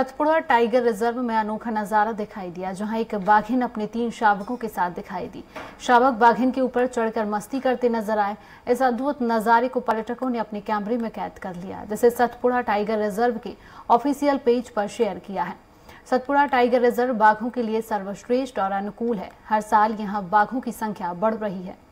Satpura tiger reserve में अनोखा नजारा दिखाई दिया, जहां एक बाघिन अपने 3 शावकों के साथ दिखाई दी। शावक बाघिन के ऊपर चढ़कर मस्ती करते नजर आए। इस अद्भुत नजारे को पर्यटकों ने अपने कैमरे में कैद कर लिया, जिसे सतपुड़ा टाइगर रिजर्व के ऑफिशियल पेज पर शेयर किया है। सतपुड़ा टाइगर रिजर्व बाघों के लिए सर्वश्रेष्ठ और अनुकूल है। हर साल यहाँ बाघों की संख्या बढ़ रही है।